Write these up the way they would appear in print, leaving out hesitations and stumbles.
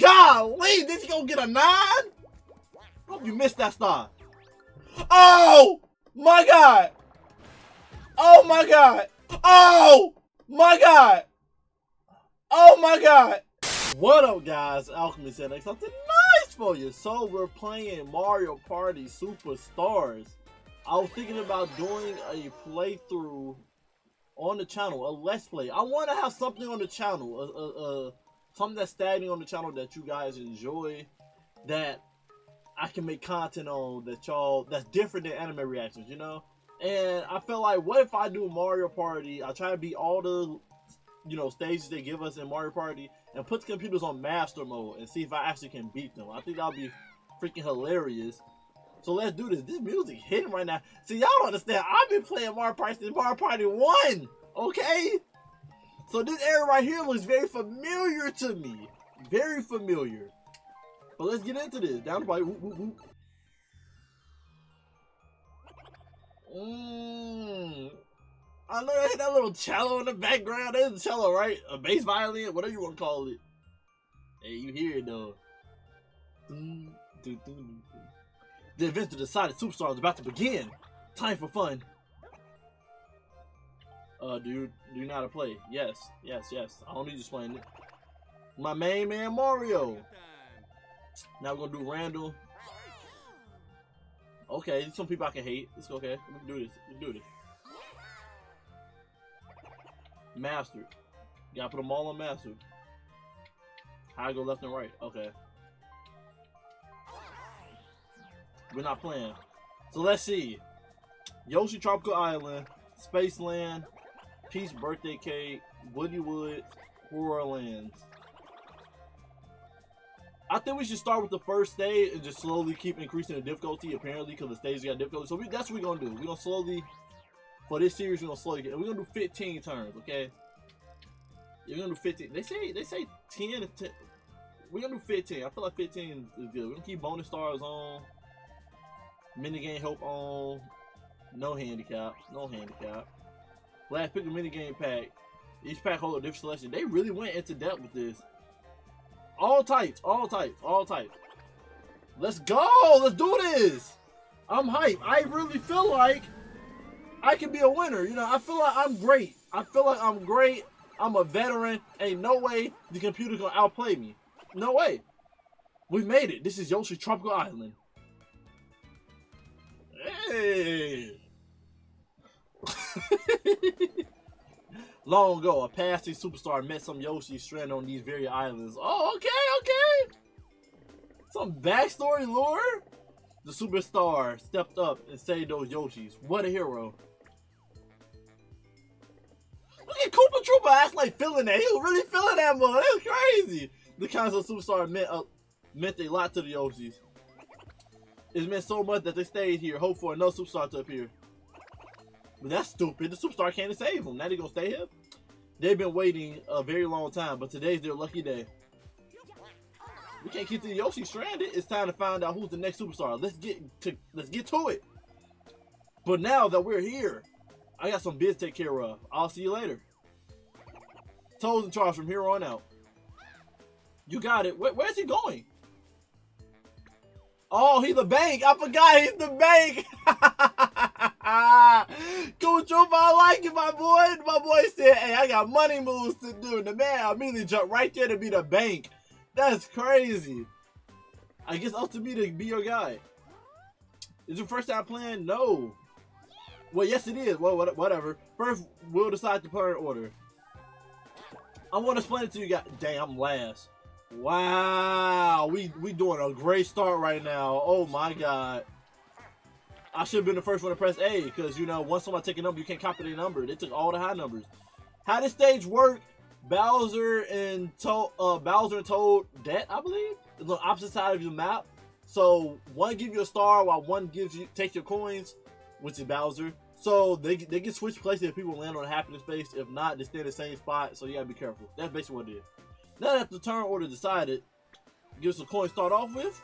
Golly, did he go get a 9? I hope you missed that star. Oh my god! Oh my god! Oh my god! Oh my god! What up, guys? Alchemist here, next something nice for you. So we're playing Mario Party Superstars. I was thinking about doing a playthrough on the channel, a let's play. I want to have something on the channel, something that's standing on the channel that you guys enjoy, that I can make content on, that y'all, that's different than anime reactions, you know. And I felt like, what if I do Mario Party? I try to beat all the, you know, stages they give us in Mario Party and put the computers on master mode and see if I actually can beat them. I think that'll be freaking hilarious. So let's do this. This music hitting right now. See, y'all don't understand. I've been playing Mario Party since Mario Party 1. Okay? So this area right here looks very familiar to me. Very familiar. But let's get into this. Down the body. Whoop, whoop, whoop. I know I hit that little cello in the background. That is a cello, right? A bass violin, whatever you want to call it. Hey, you hear it though. The adventure decided Superstar is about to begin. Time for fun. Do you know how to play? Yes. I don't need you explaining it. My main man Mario. Now we're gonna do Randall. Okay, some people I can hate. It's okay. Let's do this. Let's do this. Master. Gotta put them all on master. How I go left and right. Okay. We're not playing. So let's see. Yoshi's Tropical Island, Spaceland, Peach Birthday Cake, Woody Woods, Horrorlands. I think we should start with the first stage and just slowly keep increasing the difficulty, apparently, because the stage got difficulty. So that's what we're going to do. We're going to slowly, for this series, we're going to slowly get, we're going to do 15 turns, okay? We're going to do 15. They say 10 to 10. We're going to do 15. I feel like 15 is good. We're going to keep bonus stars on. Minigame help on. No handicap. No handicap. Last pick a minigame pack. Each pack holds a different selection. They really went into depth with this. All types. All types. All types. Let's go. Let's do this. I'm hyped. I really feel like I can be a winner. You know, I feel like I'm great. I feel like I'm great. I'm a veteran. Ain't no way the computer's going to outplay me. No way. We made it. This is Yoshi's Tropical Island. Hey. Long ago, a passing superstar met some Yoshi stranded on these very islands. Oh, okay, okay. Some backstory lore? The superstar stepped up and saved those Yoshis. What a hero. Look at Koopa Troopa acts like feeling that. He was really feeling that much. That was crazy. The concept of superstar meant a lot to the Yoshis. It meant so much that they stayed here, hope for another superstar to appear. But that's stupid. The superstar can't save them. Now they gonna stay here? They've been waiting a very long time, but today's their lucky day. We can't keep the Yoshi stranded. It's time to find out who's the next superstar. Let's get to it. But now that we're here, I got some biz to take care of. I'll see you later. Toad's in charge from here on out. You got it. Where's he going? Oh, he's the bank. I forgot he's the bank. Cool Troopa, I like it, my boy. My boy said, hey, I got money moves to do. The man immediately jumped right there to be the bank. That's crazy. I guess up to me to be your guy. Is your first time playing? No. Well, yes it is. Well, whatever. First, we'll decide the player order. I want to explain it to you guys. Damn, I'm last. Wow, we doing a great start right now. Oh my god, I should have been the first one to press A, because you know once somebody take a number, you can't copy their number. They took all the high numbers. How this stage work? Bowser and Toad, that I believe is on the opposite side of your map. So one gives you a star, while one gives you take your coins, which is Bowser. So they get switched places if people land on a happiness base. If not, they stay in the same spot. So you gotta be careful. That's basically what it is. Now that the turn order decided, give us a coin to start off with.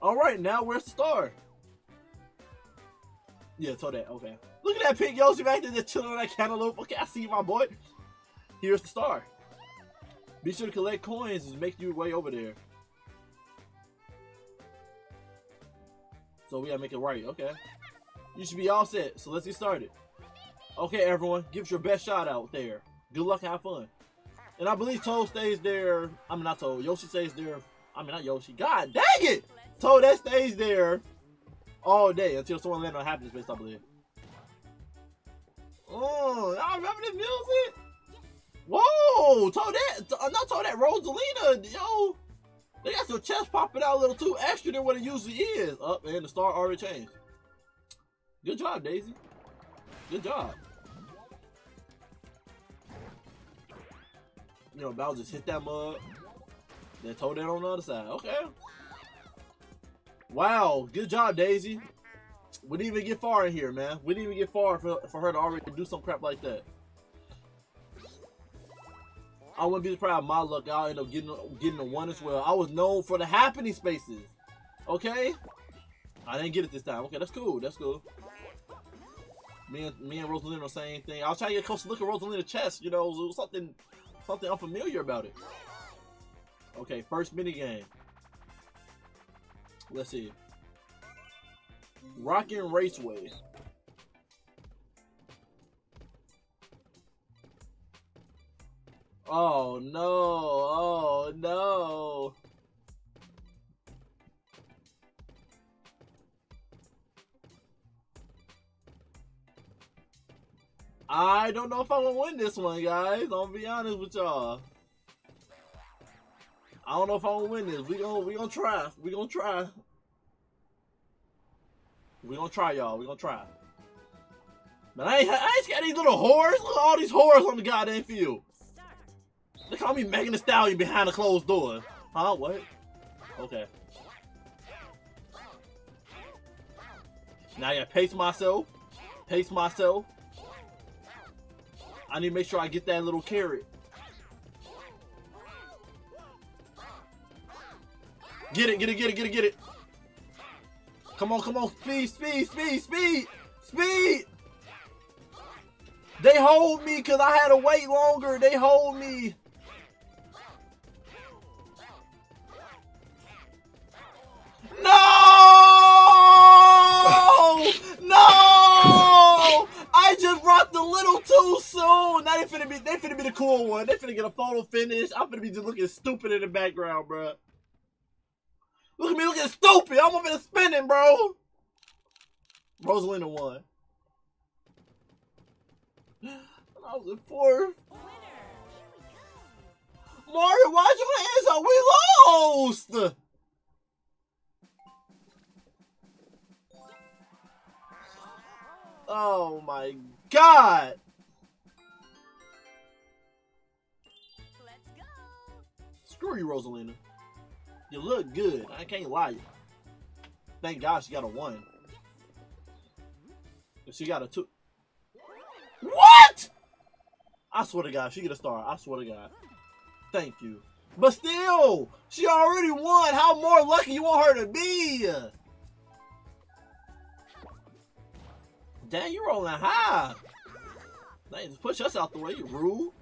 Alright, now where's the star? Yeah, so that, okay. Look at that pink Yoshi back there just chilling on that cantaloupe. Okay, I see you, my boy. Here's the star. Be sure to collect coins and make your way over there. So we gotta make it right, okay. You should be all set, so let's get started. Okay, everyone, give it your best shot out there. Good luck, have fun. And I believe Toad stays there. I mean, not Toad. Yoshi stays there. I mean, not Yoshi. God dang it! Toad, that stays there all day until someone lands on happiness based, I believe. Oh, y'all remember this music? Whoa! Toadette! Not Toadette, Rosalina! Yo! They got your chest popping out a little too extra than what it usually is. Up and the star already changed. Good job, Daisy. Good job. You know, Bowser just hit that mug. Then Toadette on the other side. Okay. Wow. Good job, Daisy. We didn't even get far in here, man. We didn't even get far for her to already do some crap like that. I wouldn't be surprised my luck. I'll end up getting a one as well. I was known for the happening spaces. Okay? I didn't get it this time. Okay, that's cool. That's cool. Me and Rosalina are saying thing. I was trying to get a closer look at Rosalina's chest. You know, there was something unfamiliar about it. Okay, first minigame. Let's see. Rockin' Raceway. Oh no, oh no. I don't know if I'm gonna win this one, guys. I'm gonna be honest with y'all. I don't know if I'm gonna win this. We gonna try. We gonna try. We gonna try, y'all. We gonna try. Man, I ain't got these little whores. Look at all these whores on the goddamn field. They call me Megan Thee Stallion behind a closed door. Huh? What? Okay. Now I gotta pace myself. Pace myself. I need to make sure I get that little carrot. Get it, get it, get it, get it, get it. Come on, come on. Speed, speed, speed, speed, speed. They hold me because I had to wait longer. They hold me. No! No! I just rocked a little too soon. Now they finna be the cool one. They finna get a photo finish. I'm finna be just looking stupid in the background, bro. Look at me looking stupid. I'm over there spinning, bro. Rosalina won. I was in fourth. Mario, why'd you hands up? We lost! Oh my god! Let's go. Screw you, Rosalina. You look good. I can't lie to you. Thank God she got a 1. If she got a 2. What?! I swear to God, she get a star. I swear to God. Thank you. But still, she already won. How more lucky you want her to be? Dang, you rolling high. Dang, just push us out the way, you rude.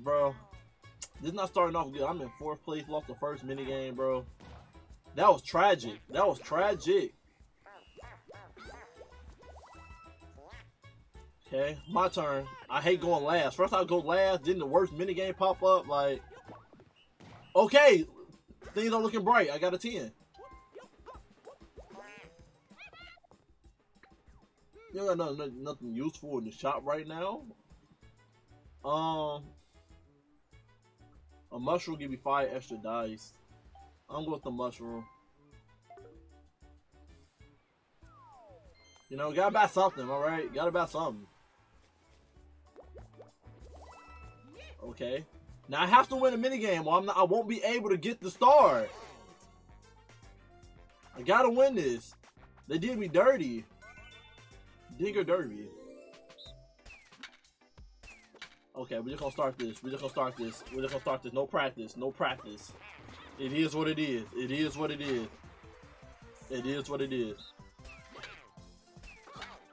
Bro, this is not starting off good. I'm in fourth place, lost the first minigame, bro. That was tragic. That was tragic. Okay, my turn. I hate going last. First I'll go last, then the worst minigame pop up, like... Okay! Things are looking bright. I got a 10. You don't got nothing useful in the shop right now. A mushroom give me 5 extra dice. I'm going with the mushroom. You know, gotta buy something, alright? Gotta buy something. Okay. Now I have to win a minigame or I won't be able to get the star. I gotta win this. They did me dirty. Digger Derby. Okay, we're just gonna start this. We're just gonna start this. We're just gonna start this. No practice. No practice. It is what it is. It is what it is. It is what it is.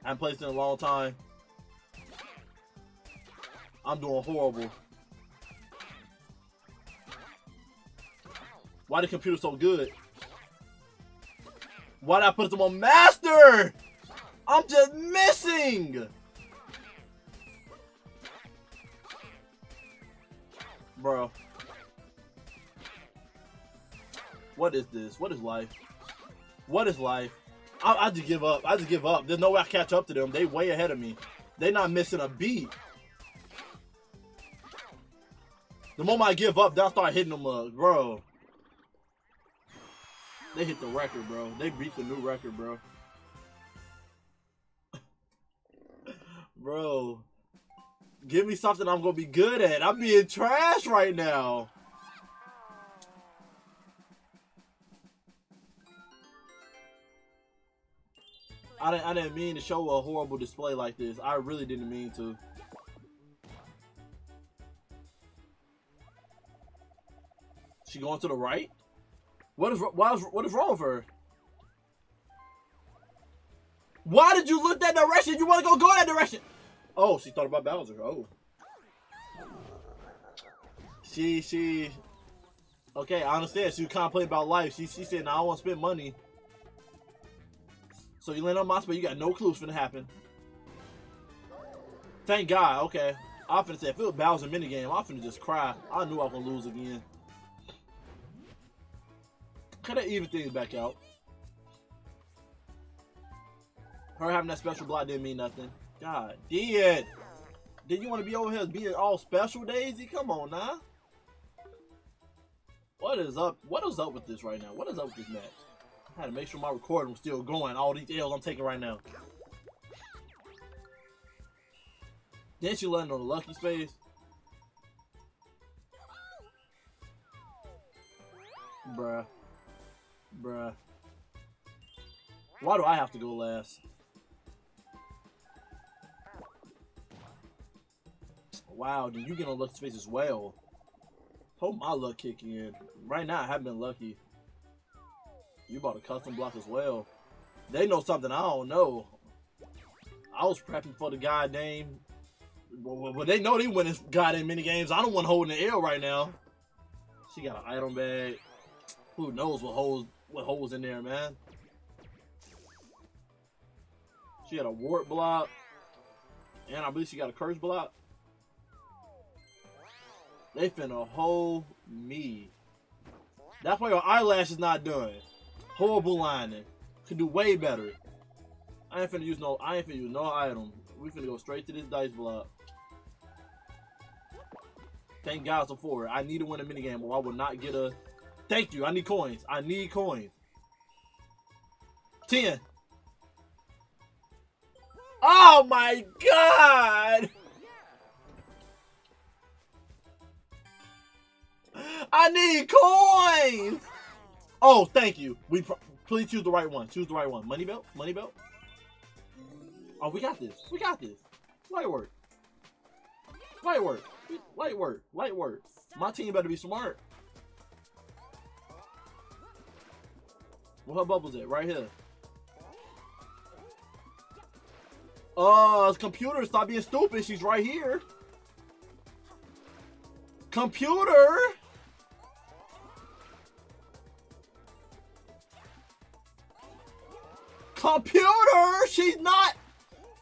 I haven't played in a long time. I'm doing horrible. Why the computer so good? Why did I put them on master? I'm just missing. Bro. What is this? What is life? What is life? I just give up. I just give up. There's no way I catch up to them. They way ahead of me. They not missing a beat. The moment I give up, then I start hitting them up, bro. They hit the record, bro. They beat the new record, bro. Bro. Give me something I'm gonna be good at. I'm being trash right now. I didn't mean to show a horrible display like this. I really didn't mean to. She going to the right? What is wrong with her? Why did you look that direction? You want to go that direction? Oh, she thought about Bowser. Oh. She. Okay, I understand. She complained about life. She said, "Nah, I don't want to spend money." So you land on my spot. You got no clues finna happen. Thank God. Okay. I finna say, if it was Bowser minigame, I finna just cry. I knew I was gonna lose again. Could have even things back out. Her having that special block didn't mean nothing. God damn. Did you want to be over here being all special, Daisy? Come on now. What is up? What is up with this right now? What is up with this match? I had to make sure my recording was still going. All these L's I'm taking right now. Didn't you land on the lucky space? Bruh. Bruh. Why do I have to go last? Wow, dude, you get on lucky space as well. Hope my luck kicking in. Right now, I haven't been lucky. You bought a custom block as well. They know something I don't know. I was prepping for the goddamn... Well, they know they winning goddamn minigames. I don't want holding the L right now. She got an item bag. Who knows what holes in there, man. She had a wart block. And I believe she got a curse block. They finna hold me. That's why your eyelash is not done. Horrible lining. Could do way better. I ain't finna use no item. We finna go straight to this dice block. Thank God for it. I need to win a minigame or I will not get a... Thank you. I need coins. I need coins. 10. Oh my God! I need coins. Oh, thank you. Please choose the right one. Choose the right one. Money belt. Money belt. Oh, we got this. We got this. Light work. Light work. Light work. Light work. My team better be smart. Where her bubble's at? Right here. Computer, stop being stupid. She's right here. Computer! Computer! She's not...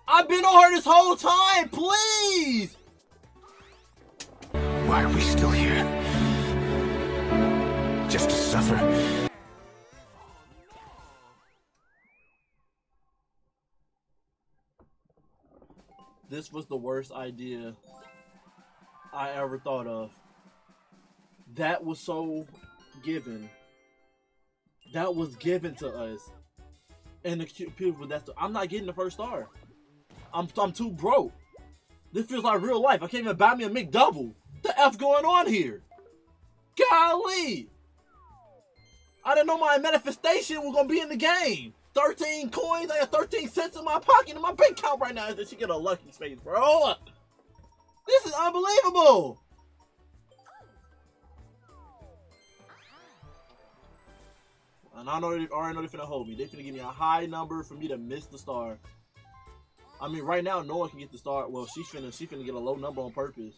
I've been on her this whole time, please! Why are we still here? Just to suffer? This was the worst idea I ever thought of. That was so given. That was given to us. And the cute people, that's the, I'm not getting the first star. I'm too broke. This feels like real life. I can't even buy me a McDouble. The F going on here? Golly. I didn't know my manifestation was going to be in the game. 13 coins, I got 13 cents in my pocket in my bank account right now. Did she get a lucky space, bro? This is unbelievable. And I already know they're finna hold me. They finna give me a high number for me to miss the star. I mean, right now, no one can get the start. Well, she's finna get a low number on purpose.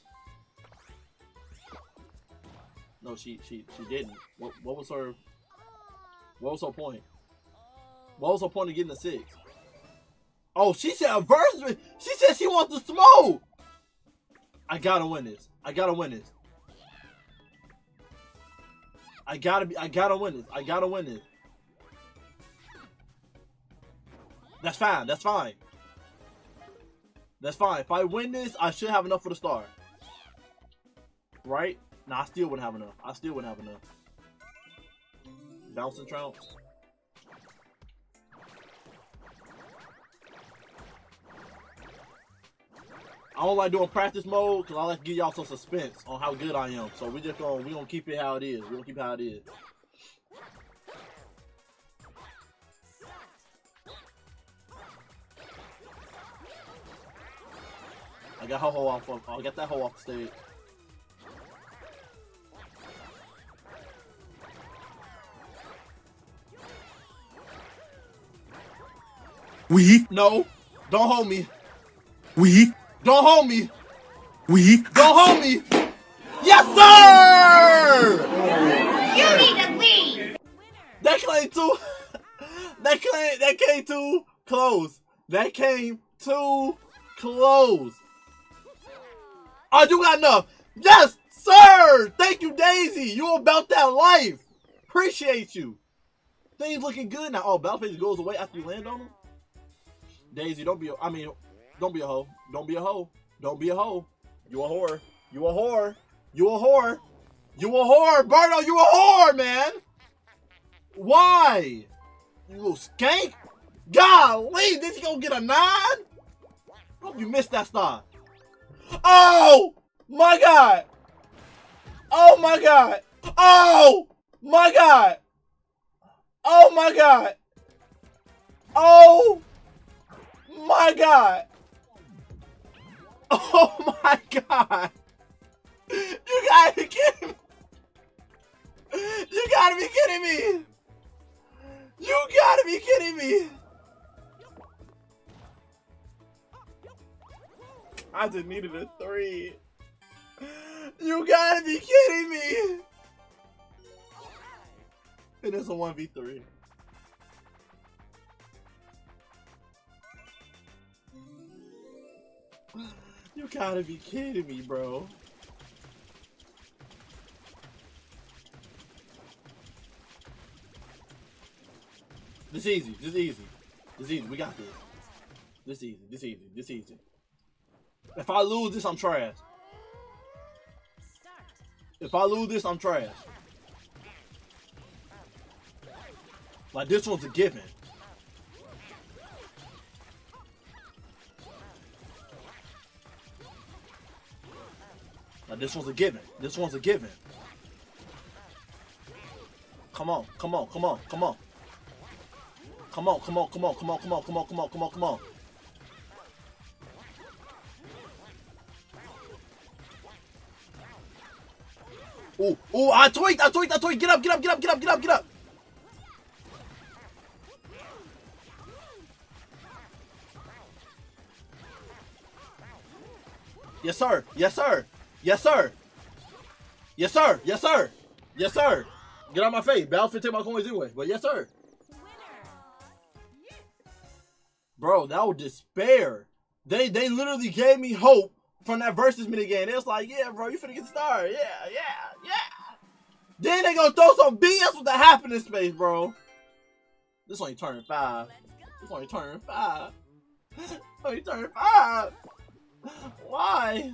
No, she didn't. What was her point? What was her point of getting a 6? Oh, she said a verse. She said she wants the smoke. I gotta win this. That's fine. If I win this, I should have enough for the star. Right? Nah, I still wouldn't have enough. Bounce and trounce. I don't like doing practice mode because I like to give y'all some suspense on how good I am. So we gonna keep it how it is. I got her hoe off. I got that hoe off the stage. No, don't hold me. Don't hold me. Yes, sir. You need a win. That came too close. I do got enough. Yes, sir. Thank you, Daisy. You about that life. Appreciate you. Things looking good now. Oh, battle phase goes away after you land on them. Daisy, don't be a hoe. You a whore. Birdo, you a whore, man. Why? You little skank. Golly, did you go get a 9? Hope you missed that star. Oh my god! You gotta be kidding me! I just needed a 3. You gotta be kidding me! And it's a 1v3. You gotta be kidding me, bro. This easy. We got this. This easy. If I lose this, I'm trash. Like, this one's a given. This one's a given. Come on. Oh, I tweaked. Get up. Yes, sir. Get out of my face. Battlefield take my coins anyway. But yes, sir. Bro, that was despair. They literally gave me hope from that versus minigame. It was like, yeah, bro, you finna get started. Yeah. Then they gonna throw some BS with the happiness space, bro. This only turn 5. Why?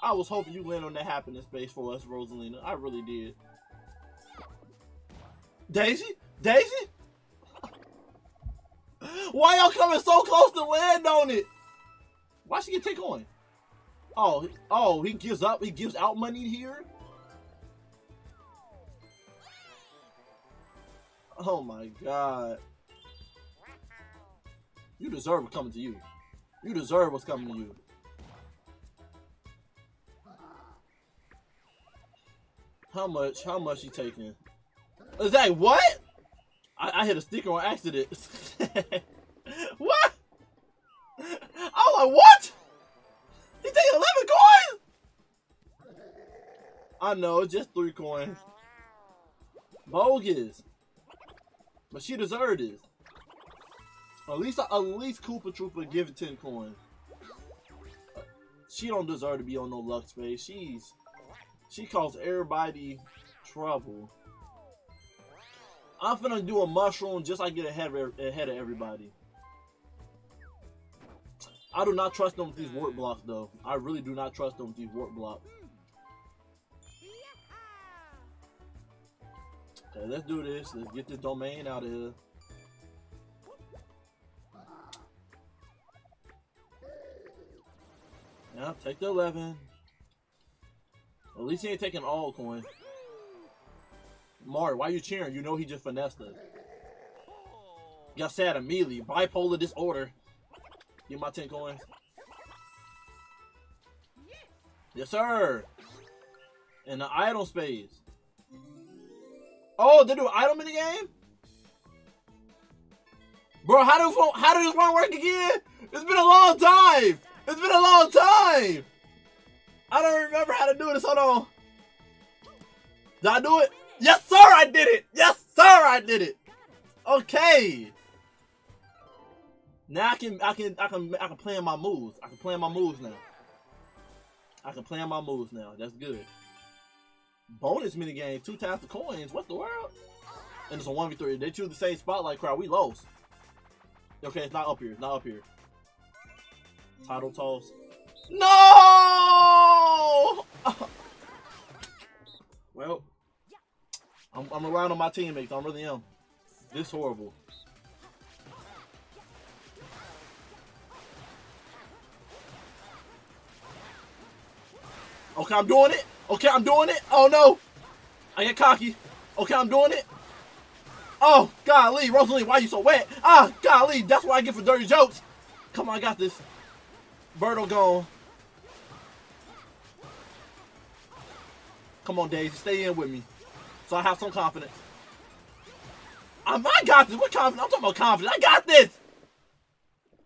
I was hoping you land on that happiness space for us, Rosalina. I really did. Daisy? Why y'all coming so close to land on it? Why she get take on? Oh, he gives up. He gives out money here. Oh my god. You deserve what's coming to you. How much he taking? Is that what? I hit a sticker on accident. What? I was like, what? He taking 11 coins? I know, just 3 coins. Bogus. But she deserved this. At least Koopa Troopa give it 10 coins. She don't deserve to be on no luck space. She caused everybody trouble. I'm finna do a mushroom just so I get ahead of everybody. I do not trust them with these warp blocks though. I really do not trust them with these warp blocks. Okay, let's do this. Let's get this domain out of here. Yeah, take the 11. At least he ain't taking all coins. Mario, why you cheering? You know he just finessed us. Got sad immediately. Bipolar disorder. Get my 10 coins. Yes, sir. In the idle space. Oh, they do item in the game? Bro, how do this one work again? It's been a long time. It's been a long time. I don't remember how to do this. Hold on. Did I do it? Yes, sir, I did it. Yes, sir, I did it. Okay. Now I can plan my moves. I can plan my moves now. I can plan my moves now. That's good. Bonus minigame, 2 times the coins. What the world? And it's a 1v3. They choose the same spotlight crowd. We lost. Okay, it's not up here. It's not up here. Tidal Toss. No! Well, I'm relying on my teammates. I really am. This horrible. Okay, I'm doing it. Okay, I'm doing it. Oh, no. I get cocky. Okay, I'm doing it. Oh, golly. Rosalie, why you so wet? Ah, golly. That's what I get for dirty jokes. Come on, I got this. Birdo gone. Come on, Daisy. Stay in with me. So I have some confidence. I got this. What confidence? I'm talking about confidence. I got this.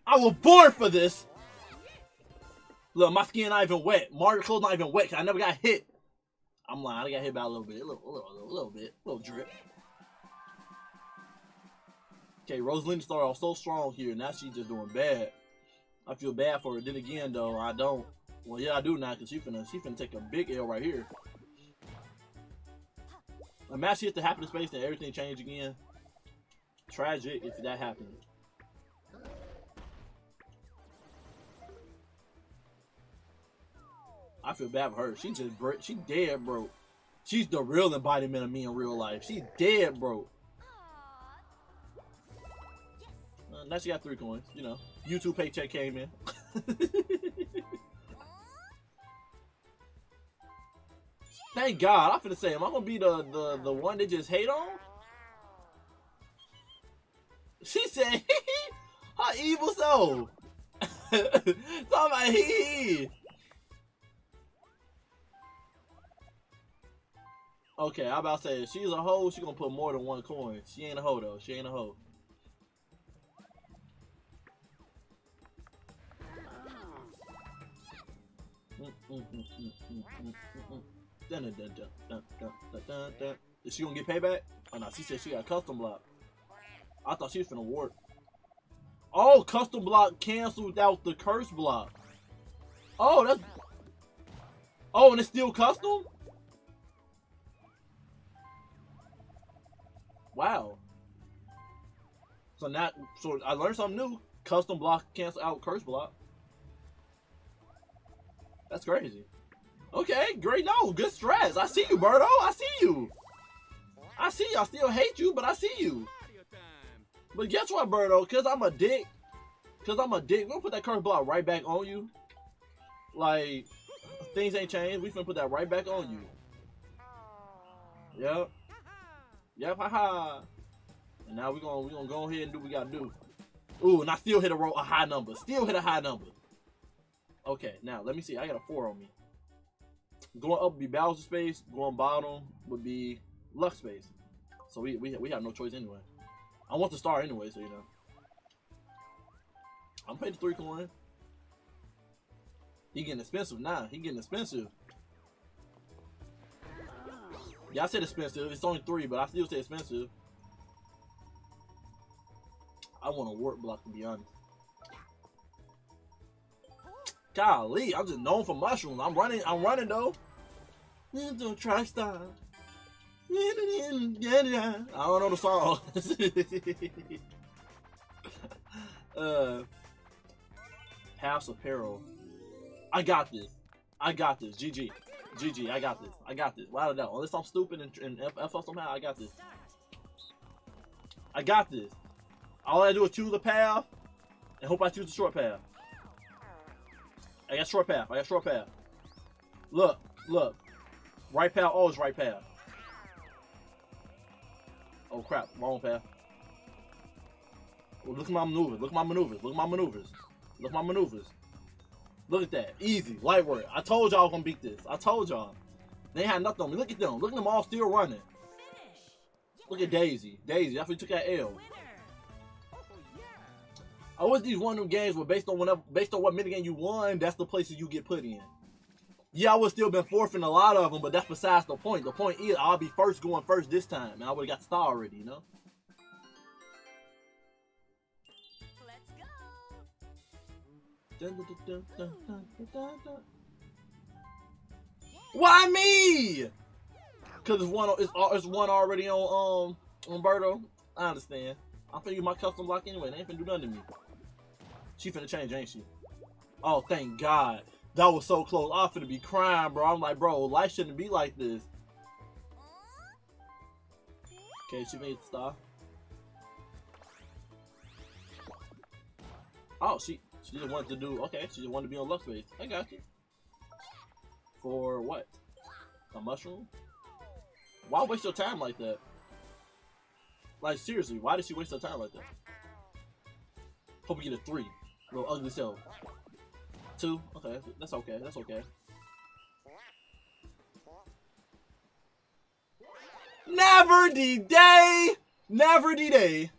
I was born for this. Look, my skin not even wet. Mario's clothes not even wet because I never got hit. I'm lying. I got hit by a little bit. A little drip. Okay, Rosalina started off so strong here. Now she's just doing bad. I feel bad for her. Then again, though, I don't. Well, yeah, I do now because she finna take a big L right here. Imagine she hit the happiness space and everything changed again. Tragic if that happened. I feel bad for her. She dead broke. She's the real embodiment of me in real life. She's dead broke. Now she got 3 coins. You know, YouTube paycheck came in. Thank God. I'm finna say, am I gonna be the one they just hate on? She said, her evil soul. Talking about hee hee. Okay, I'm about to say, if she's a hoe, she's gonna put more than 1 coin. She ain't a hoe, though. She ain't a hoe. Is she gonna get payback? Oh, no, she said she got custom block. I thought she was finna warp. Oh, custom block canceled out the curse block. Oh, that's... Oh, and it's still custom? Wow. So I learned something new. Custom block cancel out curse block. That's crazy. Okay, great. No, good stress. I see you, Birdo. I see you. I see you. I still hate you, but I see you. But guess what, Birdo? Cause I'm a dick. We're gonna put that curse block right back on you. Like things ain't changed. We finna put that right back on you. Yep. Yep, haha. And now we're gonna go ahead and do what we gotta do. Ooh, and I still hit a high number. Still hit a high number. Okay, now let me see. I got a 4 on me. Going up would be Bowser space. Going bottom would be luck space. So we have no choice anyway. I want the star anyway, so you know. I'm paying the 3 coin. He getting expensive now. He getting expensive. Yeah, I said expensive. It's only 3, but I still say expensive. I want a warp block, to be honest. Golly, I'm just known for mushrooms. I'm running though. Little track star. I don't know the song. Paths of Peril. I got this. I got this. GG. GG. I got this. I got this. Without a doubt. Unless I'm stupid and F up somehow, I got this. I got this. All I do is choose a path and hope I choose the short path. I got short path. I got short path. Look. Look. Right path. Always right path. Oh crap. Wrong path. Oh, look at my maneuvers. Look at my maneuvers. Look at my maneuvers. Look at my maneuvers. Look at that. Easy. Light work. I told y'all I was going to beat this. I told y'all. They had nothing on me. Look at them. Look at them all still running. Look at Daisy. Daisy. After you took that L. I wish these one of them games were based on whatever, based on what minigame you won, that's the places you get put in. Yeah, I would still been fourth in a lot of them, but that's besides the point. The point is, I'll be first going first this time, and I would've got the star already, you know? Let's go. Dun, dun, dun, dun, dun, dun, dun. Why me? Cause it's one already on Birdo. I understand. I'm finna use my custom block anyway. They ain't finna do nothing to me. She finna change, ain't she? Oh, thank God. That was so close. I'm finna be crying, bro. I'm like, bro, life shouldn't be like this. Okay, she made the star. Oh, she just wanted to do... Okay, she just wanted to be on luck space. I got you. For what? A mushroom? Why waste your time like that? Like, seriously, why did she waste her time like that? Hope we get a 3. Little ugly self. 2? Okay, that's okay, that's okay. Never D-Day! Never D-Day!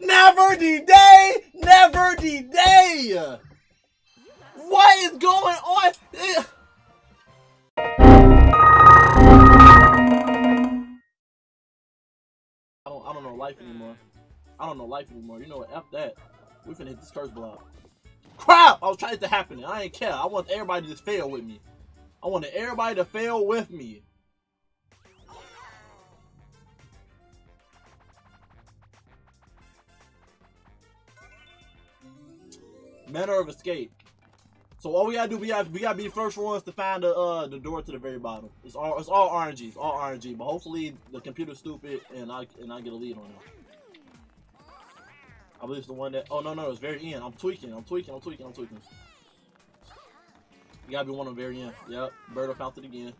Never D-Day! Never D-Day! What is going on? I don't know life anymore. I don't know life anymore. You know what? F that. We finna hit this curse block. Crap! I was trying to happen. I ain't care. I want everybody to just fail with me. I wanted everybody to fail with me. Manner of escape. So all we gotta do, we gotta be the first ones to find the door to the very bottom. It's all RNG, it's all RNG. But hopefully the computer's stupid and I get a lead on it. I believe it's the one that. Oh no, it's very end. I'm tweaking. You gotta be one on the very end. Yep, Birdo found it again.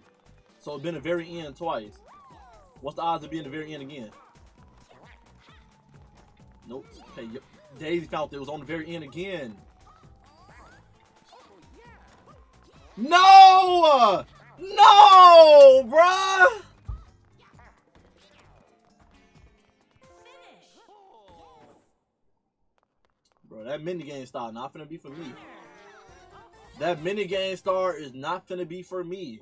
So it's been the very end twice. What's the odds of being the very end again? Nope. Okay, yep. Daisy found it was on the very end again. No! No, bruh! Bro, that minigame star not finna be for me. That minigame star is not finna be for me.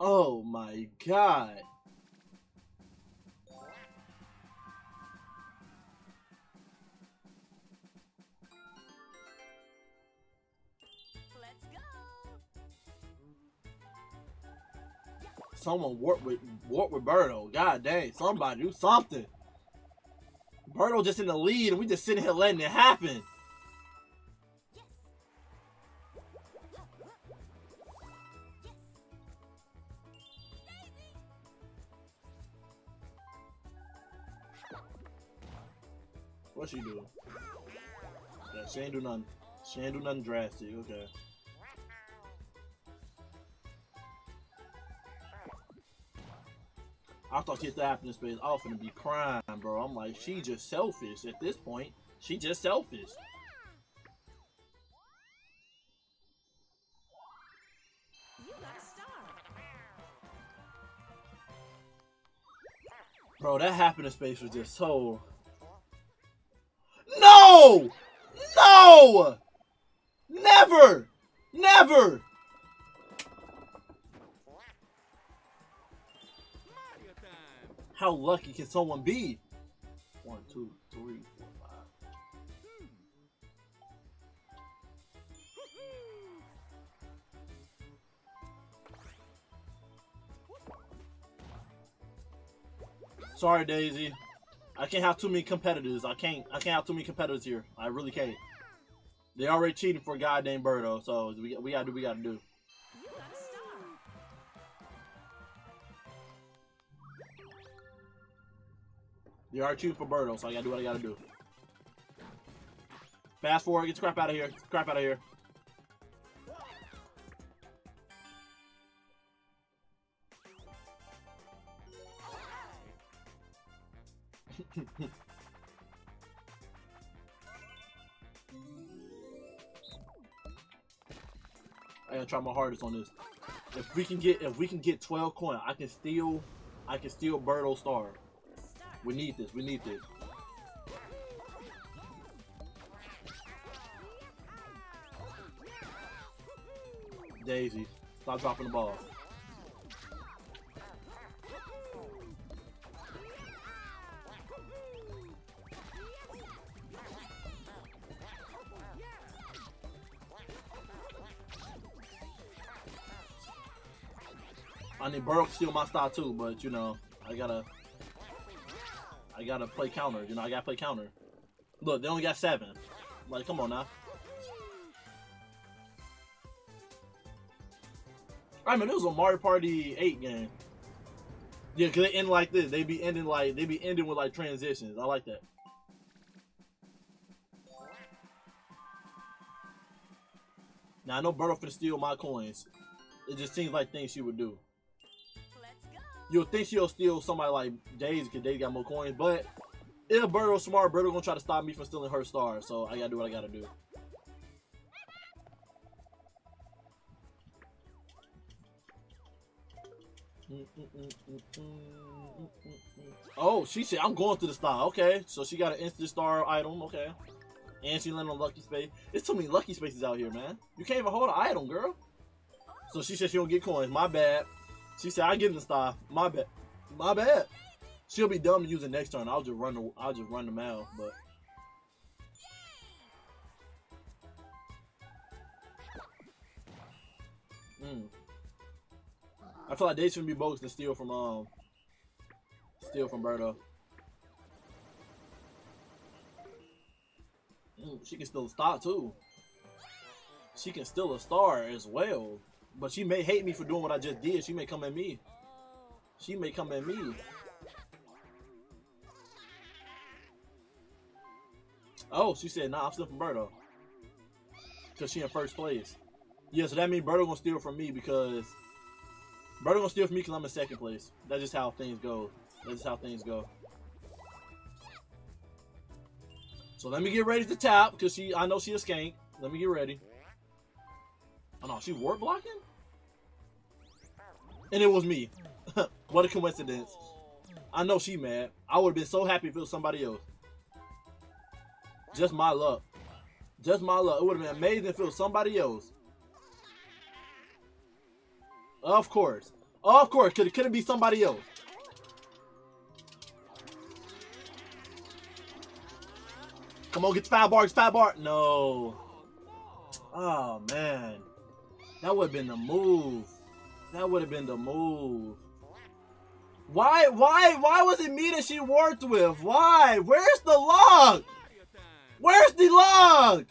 Oh my God. Someone warp with Birdo. God dang, somebody do something. Birdo just in the lead and we just sitting here letting it happen. Yes. What she do? Yeah, she ain't do nothing. She ain't do nothing drastic, okay. I thought she hit the happiness space. I was gonna be crying, bro. I'm like, she just selfish at this point. She just selfish. You got a star. Bro, that happiness space was just so... No! No! Never! Never! How lucky can someone be? 1, 2, 3, 4, 5. Sorry, Daisy. I can't have too many competitors. I can't have too many competitors here. I really can't. They already cheated for a guy named Birdo, so we gotta do what we gotta do. They are cheating for Birdo, so I gotta do what I gotta do. Fast forward, get the crap out of here. Get the crap out of here. I gotta try my hardest on this. If we can get 12 coin, I can steal Birdo's star. We need this. We need this. Daisy, stop dropping the ball. I need Burrow to steal my star too, but you know, I gotta play counter, you know, I gotta play counter. Look, they only got 7. Like, come on now. I mean, it was a Mario Party 8 game. Yeah, cause they end like this. They be ending with like transitions. I like that. Now I know Birdo finna steal my coins. It just seems like things she would do. You'll think she'll steal somebody like Daisy because Daisy got more coins, but if Birdo's smart, Birdo gonna try to stop me from stealing her star, so I gotta do what I gotta do. Oh, she said I'm going to the star. Okay, so she got an instant star item. Okay, and she landed on lucky space. There's too many lucky spaces out here, man. You can't even hold an item, girl. So she said she don't get coins. My bad. She said, I give the star. My bad. My bad. She'll be dumb to use it next turn. I'll just run them out, but I feel like they shouldn't be bogus to steal from Birdo. She can steal a star too. She can steal a star as well. But she may hate me for doing what I just did. She may come at me. She may come at me. Oh, she said, nah, I'm stealing from Birdo. Because she in first place. Yeah, so that means Birdo gonna steal from me because... Birdo gonna steal from me because I'm in second place. That's just how things go. That's just how things go. So let me get ready to tap because I know she a skank. Let me get ready. Oh no, she ward blocking? And it was me. What a coincidence. I know she mad. I would have been so happy if it was somebody else. Just my luck. Just my luck. It would have been amazing if it was somebody else. Of course. Of course. Could it be somebody else? Come on, get the 5 bar. It's 5 bar. No. Oh, man. That would have been the move. That would have been the move. Why was it me that she worked with? Why? Where's the log? Where's the log?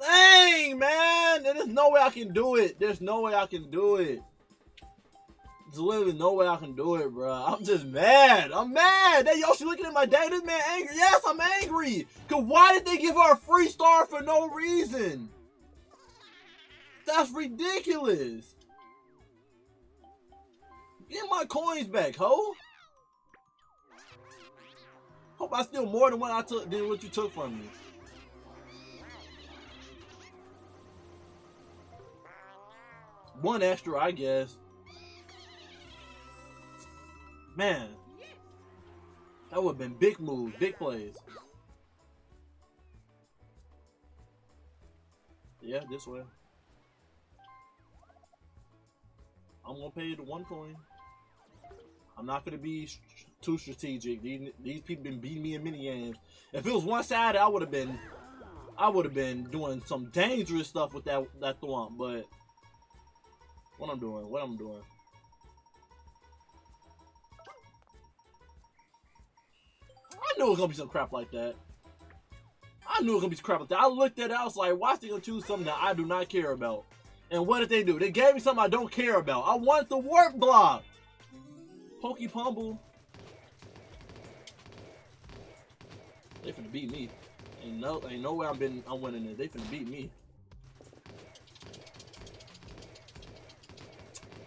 Dang, man. There's no way I can do it. There's no way I can do it. There's literally no way I can do it, bro. I'm just mad. I'm mad. That Yoshi looking at my dad. This man angry. Yes, I'm angry. Because why did they give her a free star for no reason? That's ridiculous. Get my coins back, ho. Hope I steal more than what I took than what you took from me. One extra, I guess. Man, That would have been big moves, big plays. Yeah, this way. I'm gonna pay the 1 coin. I'm not gonna be too strategic. These people been beating me in mini games. If it was one-sided, I would have been doing some dangerous stuff with that thwomp. But what I'm doing. I knew it was gonna be some crap like that. I looked at it, I was like, why are they gonna choose something that I do not care about? And what did they do? They gave me something I don't care about. I want the warp block. Pokey Pumble. They finna beat me. Ain't no way I'm winning this. They finna beat me.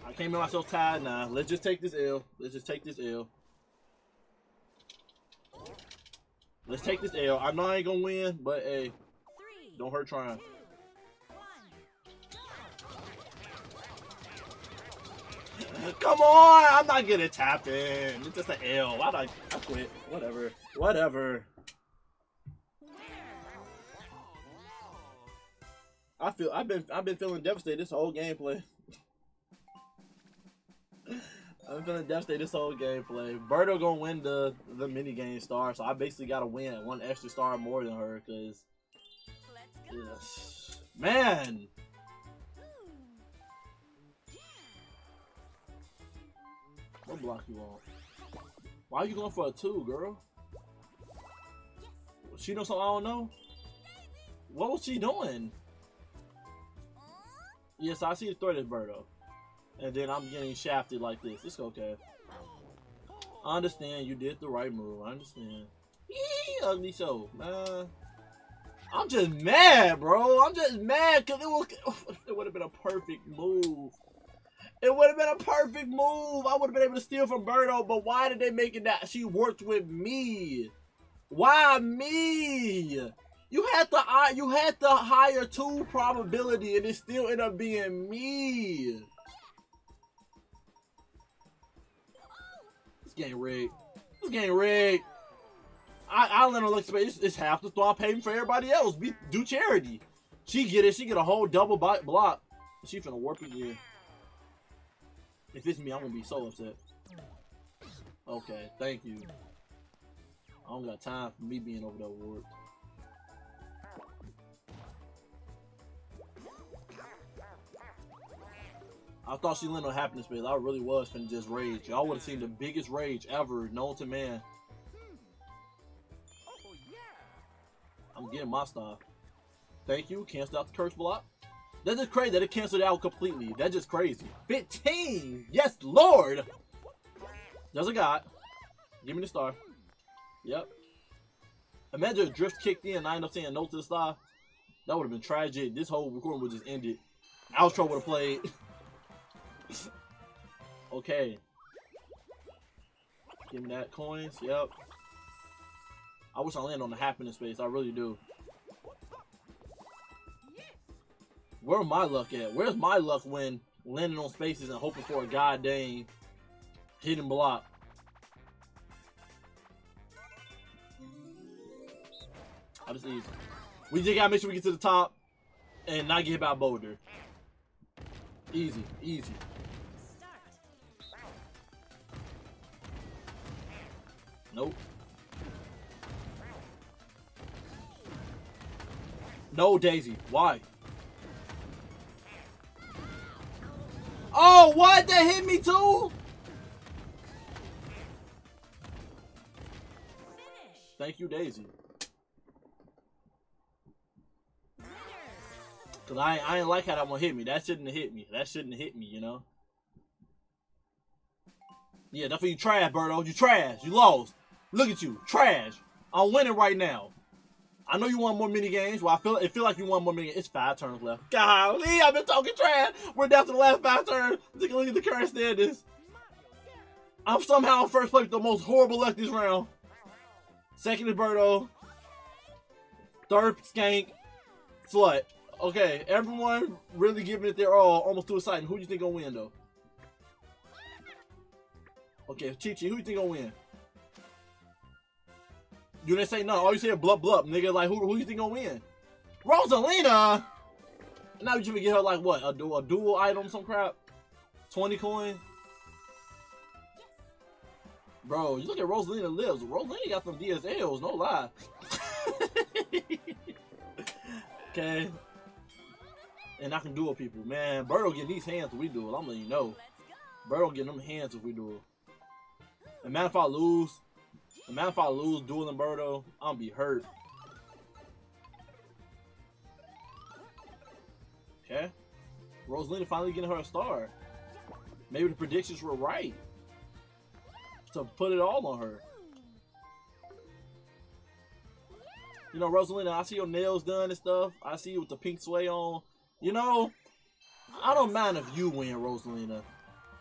I came in myself tired now. Nah, let's just take this L. Let's take this L. I know I ain't gonna win, but hey, don't hurt trying. Come on! I'm not gonna tap in. It's just an L. I quit. Whatever. I've been feeling devastated this whole gameplay. Birdo gonna win the mini game star, so I basically gotta win 1 extra star more than her, cause yes. Man. What block you on? Why are you going for a 2, girl? She knows something I don't know? What was she doing? Yes, I see the threat of Birdo. And then I'm getting shafted like this. It's okay. I understand. You did the right move. I understand. Yee, ugly soul. Man. I'm just mad, bro. I'm just mad because it would have been a perfect move. I would have been able to steal from Birdo, but why did they make it that she worked with me? Why me? You had the higher 2 probability, and it still ended up being me. This game rigged. I let her look. It's half the thought paying for everybody else. We do charity. She get it. She get a whole double block. She finna warp again. If it's me, I'm gonna be so upset. Okay, thank you. I don't got time for me being over that ward. I thought she lent on happiness, but I really was finna just rage. Y'all would've seen the biggest rage ever known to man. I'm getting my stuff. Thank you. Can't stop the curse block. That's just crazy that it canceled out completely. That's just crazy. 15! Yes, Lord! There's a god. Give me the star. Yep. Imagine if drift kicked in and I ended up saying no to the star. That would have been tragic. This whole recording would just end it. Outro would have played. Okay. Give me that coins. Yep. I wish I landed on the happiness space. I really do. Where's my luck at? Where's my luck when landing on spaces and hoping for a goddamn hidden block? I just need. We just gotta make sure we get to the top and not get hit by a boulder. Easy, easy. Nope. No, Daisy. Why? Oh, what? That hit me too? Finish. Thank you, Daisy. Because I ain't like how that one hit me. That shouldn't have hit me, you know? Yeah, that's for you trash, Birdo. You trash. You lost. Look at you. Trash. I'm winning right now. I know you want more mini games. Well, I feel like you want more mini games. It's 5 turns left. Golly, I've been talking trash. We're down to the last 5 turns. Take a look at the current standings. I'm somehow in first place with the most horrible luck this round. Second is Birdo. Third, Skank. Slut. Okay, everyone really giving it their all. Almost too exciting. Who do you think gonna win, though? Okay, Chi-Chi, who do you think gonna win? You didn't say nothing. All you say is blup blup, nigga. Like, who you think gonna win? Rosalina? Now you should get her, like, what? A dual item, some crap? 20 coin? Bro, you look at Rosalina lives. Rosalina got some DSLs, no lie. Okay. And I can duel people. Man, Bird will get these hands if we duel. I'm letting you know. Bird will get them hands if we duel. And man, if I lose, dueling Birdo, I'm be hurt. Okay. Rosalina finally getting her a star. Maybe the predictions were right. To put it all on her. You know, Rosalina, I see your nails done and stuff. I see you with the pink sway on. You know, I don't mind if you win, Rosalina.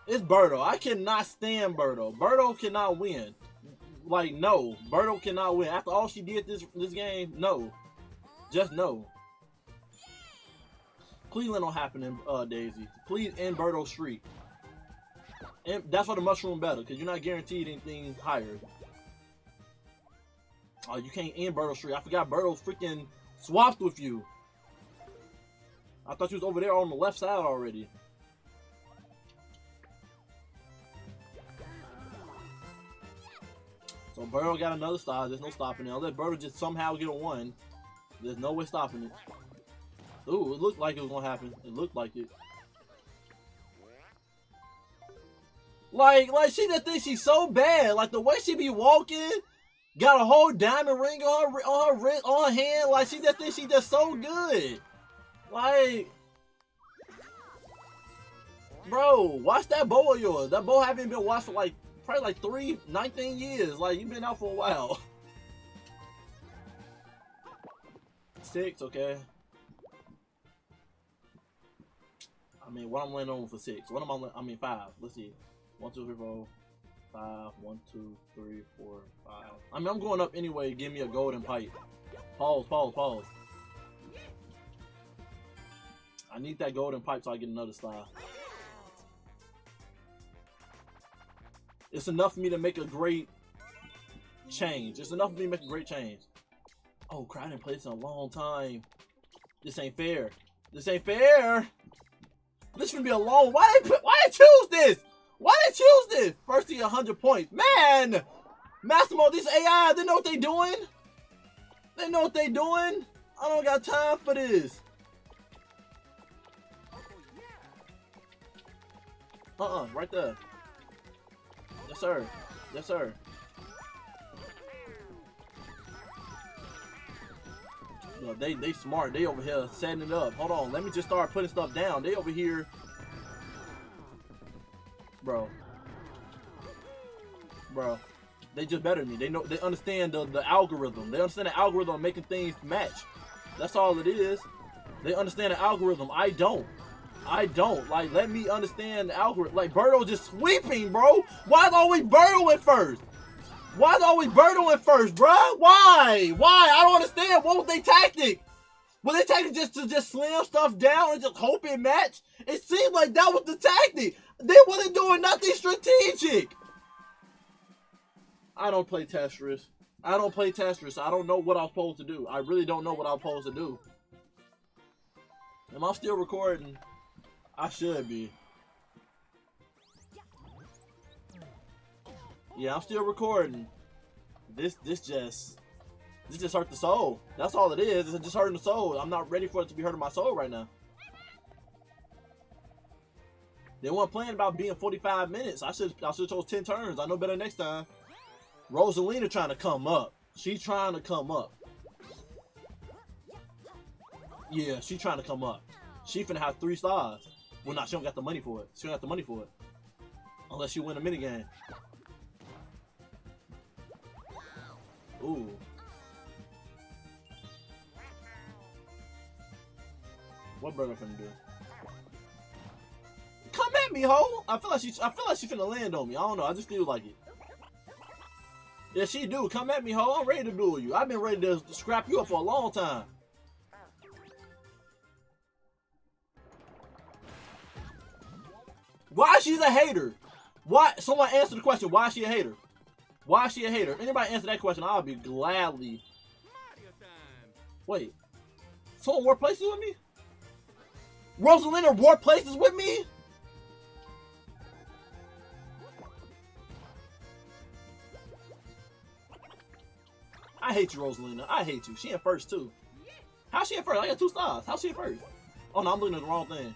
It's Birdo. I cannot stand Birdo. Birdo cannot win. Like, no. Birdo cannot win. After all she did this game, no. Just no. Cleveland don't happen in Daisy. Please end Birdo Street. And that's why the mushroom better, because you're not guaranteed anything higher. Oh, you can't end Birdo Street. I forgot Birdo freaking swapped with you. I thought you was over there on the left side already. So Birdo got another star. There's no stopping it. Unless Birdo just somehow get a one. There's no way stopping it. Ooh, it looked like it was gonna happen. It looked like it. Like she just thinks she's so bad. Like the way she be walking, got a whole diamond ring on her wrist, on her hand. Like she just thinks she's just so good. Like, bro, watch that bow of yours. That bow haven't been watched for like probably like 19 years. Like you've been out for a while. 6, okay. I mean, what I'm laying on for 6. What am I? I mean 5. Let's see. 1, 2, 3, 4, 5. 1, 2, 3, 4, 5. I mean, I'm going up anyway. Give me a golden pipe. Pause. Pause. Pause. I need that golden pipe so I get another star. It's enough for me to make a great change. Oh, crap, I didn't play this in a long time. This ain't fair. This should be a long. Why they choose this? First to get 100 points. Man! Massimo, these AI, they know what they doing. I don't got time for this. Right there. Yes, sir. Yes, sir. No, they smart. They over here setting it up. Hold on. Let me just start putting stuff down. They over here. Bro. They just better than me. They know. They understand the algorithm. They understand the algorithm of making things match. That's all it is. They understand the algorithm. I don't. Like, let me understand the algorithm. Like, Birdo just sweeping, bro. Why is always Birdo in first? Bruh? Why? I don't understand. What was their tactic? Was their tactic just to slam stuff down and just hope it matched? It seemed like that was the tactic. They wasn't doing nothing strategic. I don't play Tetris. I don't know what I'm supposed to do. I really don't know what I'm supposed to do. Am I still recording? I should be. Yeah, I'm still recording. This just hurt the soul. That's all it is. It's just hurting the soul. I'm not ready for it to be hurting my soul right now. They weren't playing about being 45 minutes. I should chose 10 turns. I know better next time. Rosalina trying to come up. Yeah, she trying to come up. She finna have 3 stars. Well, nah, she don't got the money for it. Unless she win a minigame. Ooh. What Birdo finna do? Come at me, ho! I feel like she finna land on me. I don't know. I just feel like it. Yeah, she do. Come at me, ho! I'm ready to duel you. I've been ready to scrap you up for a long time. Why she's a hater? Why? Someone answer the question. Why is she a hater? Why is she a hater? If anybody answer that question, I'll be gladly. Wait. Someone wore places with me? Rosalina wore places with me? I hate you, Rosalina. I hate you. She in first, too. How's she in first? I got 2 stars. How's she in first? Oh, no, I'm looking at the wrong thing.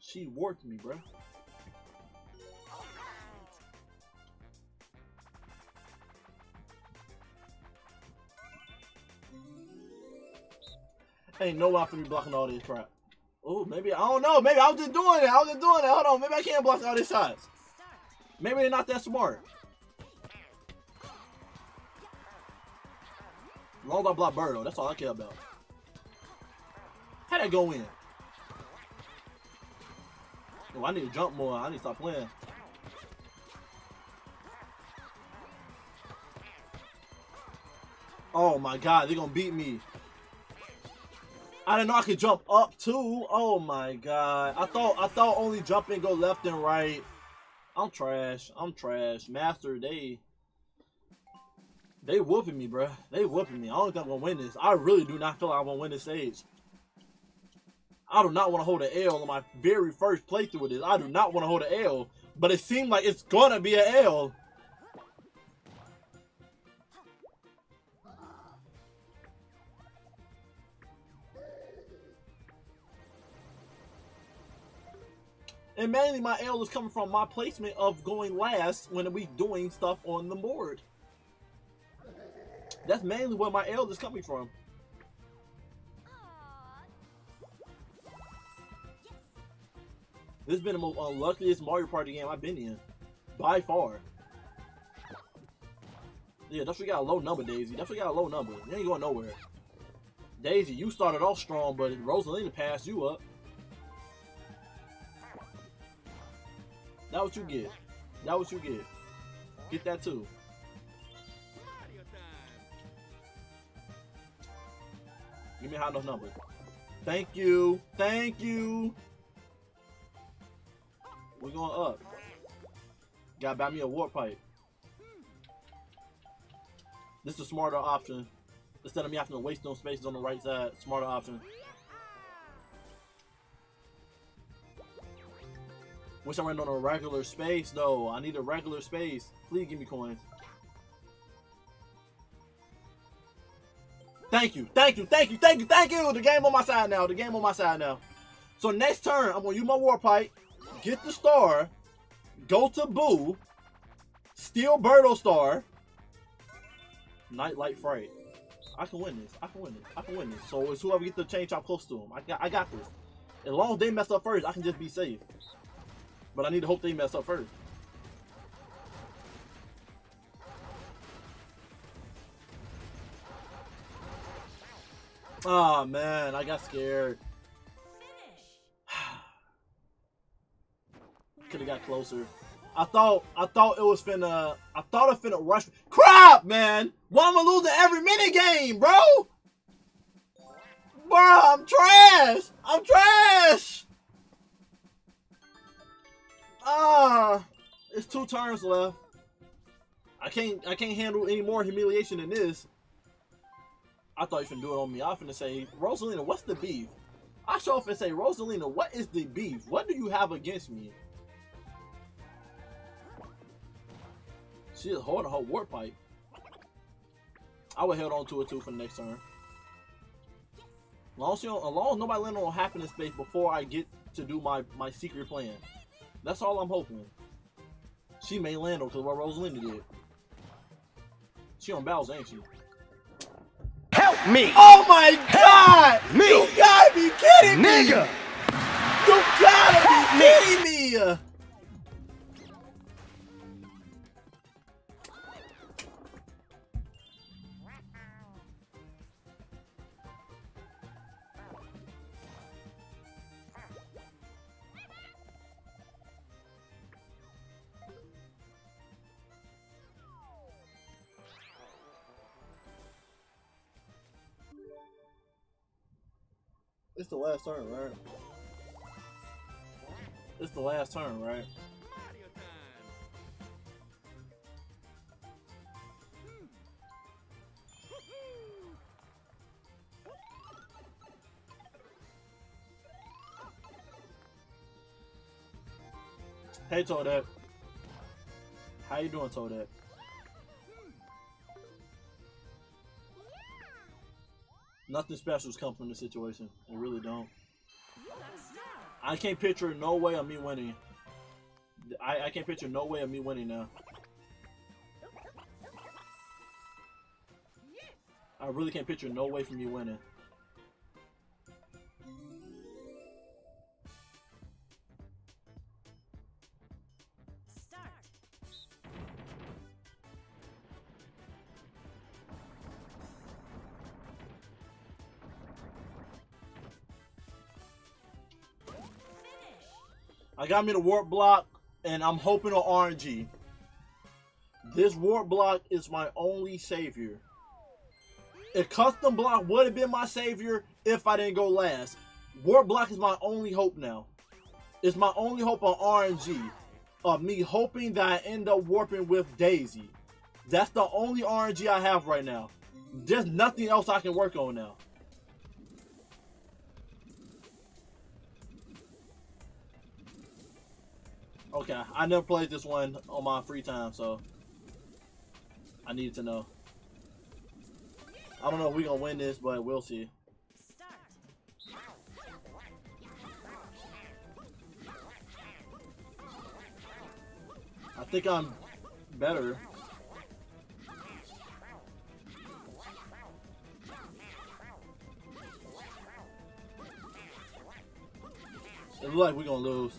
She warped me, bro. Ain't no way for me blocking all this crap. Oh, maybe, I don't know. Maybe I was just doing it. Hold on. Maybe I can't block all these shots. Maybe they're not that smart. As long as I block Birdo, that's all I care about. How'd that go in? Oh, I need to jump more. I need to stop playing. Oh my god, they're gonna beat me. I didn't know I could jump up too. Oh my god. I thought only jumping go left and right. I'm trash. Master, they whooping me, bruh. They whooping me. I don't think I'm gonna win this. I really do not feel like I'm gonna win this stage. I do not want to hold an L on my very first playthrough of this. I do not want to hold an L, but it seemed like it's gonna be an L. And mainly my L is coming from my placement of going last when we doing stuff on the board. That's mainly where my L is coming from. This has been the most unluckiest Mario Party game I've been in. By far. Yeah, definitely got a low number, Daisy. Definitely got a low number. You ain't going nowhere. Daisy, you started off strong, but Rosalina passed you up. That's what you get. That's what you get. Get that too. Give me a high enough number. Thank you. Thank you. We're going up. Gotta buy me a warp pipe. This is a smarter option. Instead of me having to waste no spaces on the right side, smarter option. Wish I ran on a regular space though. I need a regular space. Please give me coins. Thank you. Thank you. The game on my side now. So next turn, I'm gonna use my warp pipe. Get the star, go to Boo, steal Birdo star, Nightlight Fright. I can win this. I can win this. So it's whoever gets the chain chop close to him. I got this. As long as they mess up first, I can just be safe. But I need to hope they mess up first. Oh man, I got scared. Could have got closer. I thought it finna rush. Crap, man! Why am I losing every mini game, bro? Bro, I'm trash. Ah, it's 2 turns left. I can't handle any more humiliation than this. I thought you finna do it on me. I finna say, Rosalina, what's the beef? I show up and say, Rosalina, what is the beef? What do you have against me? She is holding her warp pipe. I would held on to it too for the next turn. As long as nobody landed on happiness space before I get to do my secret plan. That's all I'm hoping. She may land on because what Rosalina did. She on Bowser, ain't she? Help me! Oh my god! Help me! You gotta be kidding me! Nigga! You gotta Help be kidding me! It's the last turn, right? It's the last turn, right? Hey, Toadette. How you doing, Toadette? Nothing special's come from the situation. They really don't. I can't picture no way of me winning. I can't picture no way of me winning now. I really can't picture no way from me winning. I got me the warp block, and I'm hoping on RNG. This warp block is my only savior. A custom block would have been my savior if I didn't go last. Warp block is my only hope now. It's my only hope on RNG. Of me hoping that I end up warping with Daisy. That's the only RNG I have right now. There's nothing else I can work on now. Okay, I never played this one on my free time, so I needed to know. I don't know if we're gonna win this, but we'll see. I think I'm better. It looks like we're gonna lose.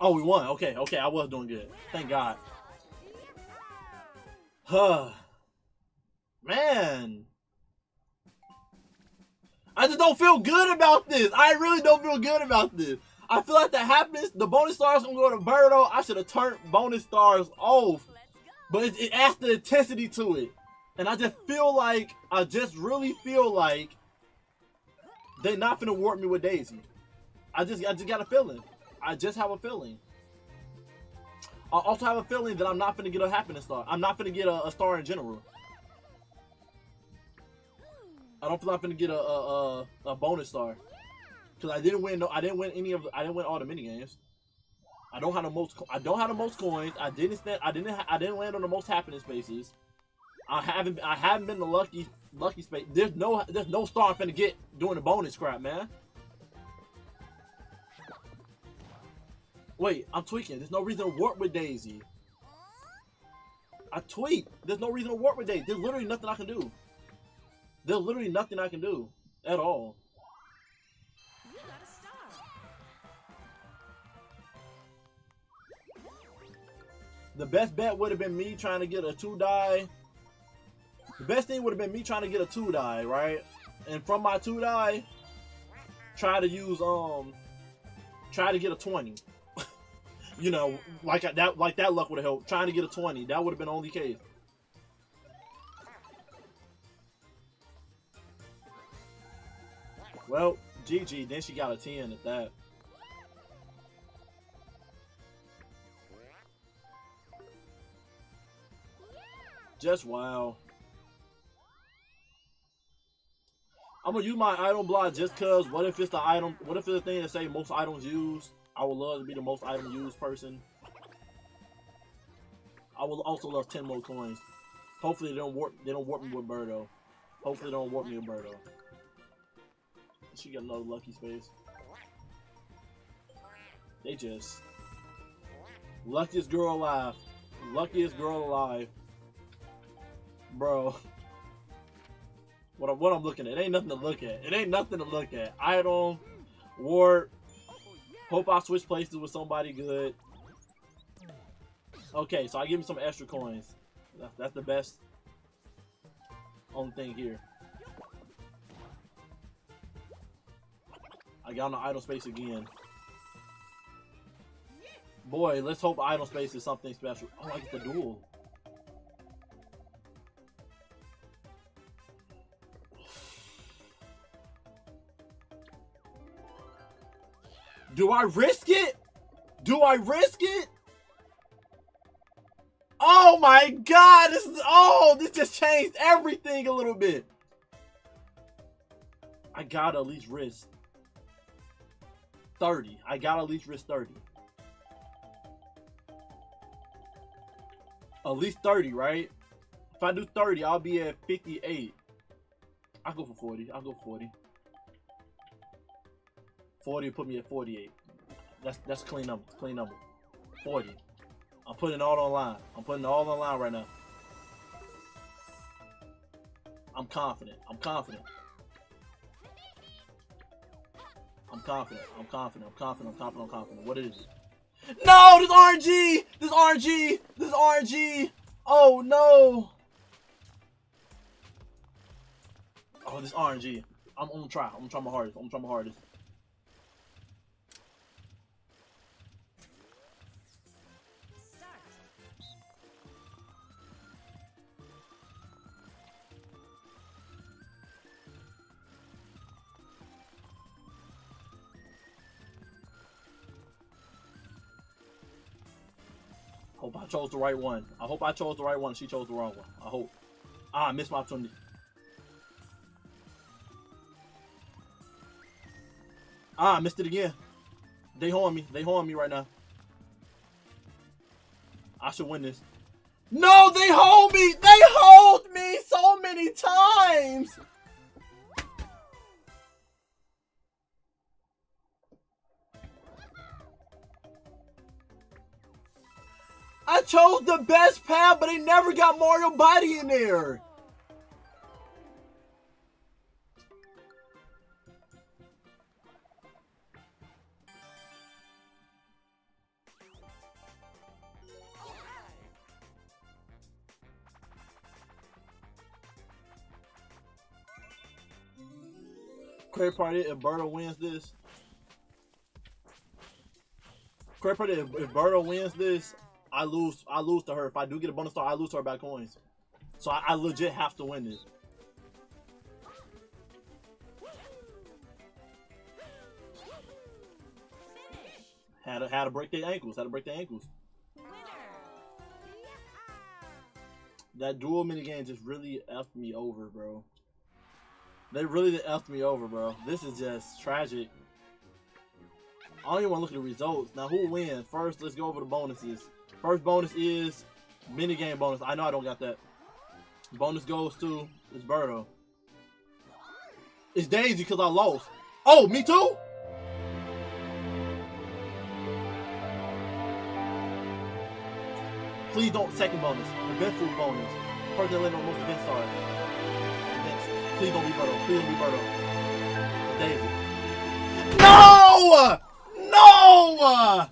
Oh, we won. Okay, okay, I was doing good. Thank God. Huh. Man. I just don't feel good about this. I really don't feel good about this. I feel like that happens. The bonus stars gonna go to Birdo. I should have turned bonus stars off. But it adds the intensity to it. And I just feel like, I just really feel like they're not finna warp me with Daisy. I just got a feeling. I just have a feeling. I also have a feeling that I'm not going to get a happiness star. I'm not going to get a star in general. I don't feel I'm going to get a bonus star because I didn't win. No, I didn't win any of. I didn't win all the mini games. I don't have the most. I don't have the most coins. I didn't land on the most happiness spaces. I haven't been the lucky space. There's no star I'm going to get doing the bonus crap, man. Wait, I'm tweaking. There's no reason to warp with Daisy. I tweak. There's no reason to warp with Daisy. There's literally nothing I can do. There's literally nothing I can do at all. The best bet would have been me trying to get a 2-die. The best thing would have been me trying to get a 2-die, right? And from my 2-die, try to use try to get a 20. You know, like that luck would have helped. Trying to get a 20, that would have been the only case. Well, GG, then she got a 10 at that. Just wow. I'm gonna use my item block just cause what if it's the item, what if it's the thing that say most items used? I would love to be the most item used person. I would also love 10 more coins. Hopefully they don't warp me with Birdo. Hopefully they don't warp me with Birdo. She got another lucky space. They just luckiest girl alive. Luckiest girl alive. Bro. What I'm looking at. It ain't nothing to look at. It ain't nothing to look at. Idol, warp. Hope I switch places with somebody good. Okay, so I give me some extra coins. That's the best only thing here. I got on the idle space again. Boy, let's hope idle space is something special. Oh, I get the duel. Do I risk it? Do I risk it? Oh my God, this is, oh, this just changed everything a little bit. I gotta at least risk. 30. I gotta at least risk 30. At least 30, right? If I do 30, I'll be at 58. I'll go for 40. I'll go 40. 40 put me at 48. That's clean number. Clean number. 40. I'm putting it all online. I'm putting it all online right now. I'm confident. I'm confident. I'm confident. I'm confident. I'm confident. I'm confident. I'm confident. What is it? No! This RNG! This RNG! This RNG! Oh no! Oh, this RNG. I'm gonna try. I'm gonna try my hardest. I'm gonna try my hardest. Hope I chose the right one. I hope I chose the right one. She chose the wrong one. I hope. Ah, I missed my opportunity. Ah, I missed it again. They horn me. They horn me right now. I should win this. No, they hold me. They hold me so many times. I chose the best path, but they never got Mario Body in there. Crazy Party, if Birdo wins this. Crazy Party, if Birdo wins this. I lose to her. If I do get a bonus star, I lose to her by coins. So I legit have to win this. Had to break their ankles. Had to break their ankles. That dual minigame just really effed me over, bro. They really effed me over, bro. This is just tragic. I don't even want to look at the results. Now, who wins? First, let's go over the bonuses. First bonus is minigame bonus. I know I don't got that. Bonus goes to is Birdo. It's Daisy because I lost. Oh, me too? Please don't. Second bonus. Eventful bonus. First that let on most event stars. Please don't be Birdo. Please don't be Birdo. Daisy. No! No!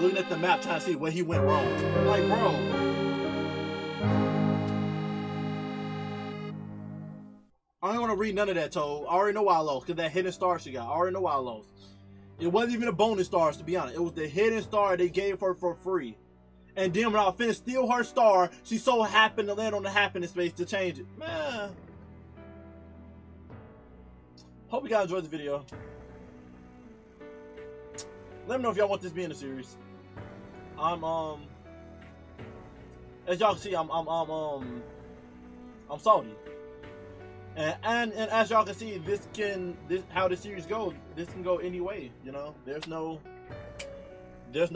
Looking at the map trying to see where he went wrong. Like, bro. I don't want to read none of that, Toad. I already know why I lost. Because that hidden star she got. I already know why I lost. It wasn't even a bonus star, to be honest. It was the hidden star they gave her for free. And then when I finished steal her star, she so happened to land on the happiness space to change it. Man. Hope you guys enjoyed the video. Let me know if y'all want this to be in the series. As y'all can see, I'm salty. And as y'all can see, this how the series goes. This can go any way, you know. There's no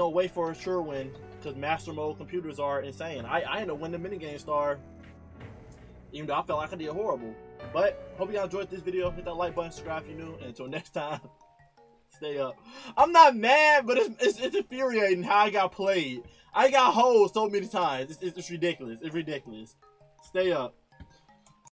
way for a sure win because master mode computers are insane. I ended up winning the minigame star, even though I felt like I did horrible. But hope y'all enjoyed this video. Hit that like button, subscribe if you're new, and until next time. Stay up. I'm not mad, but it's infuriating how I got played. I got holed so many times. It's ridiculous. It's ridiculous. Stay up.